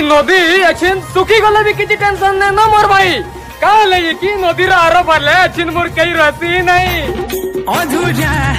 नदी एक्शन सुखी गले भी किसी टेंशन नहीं ना मोर भाई का नदी रो भले मोर कहीं रहती नहीं।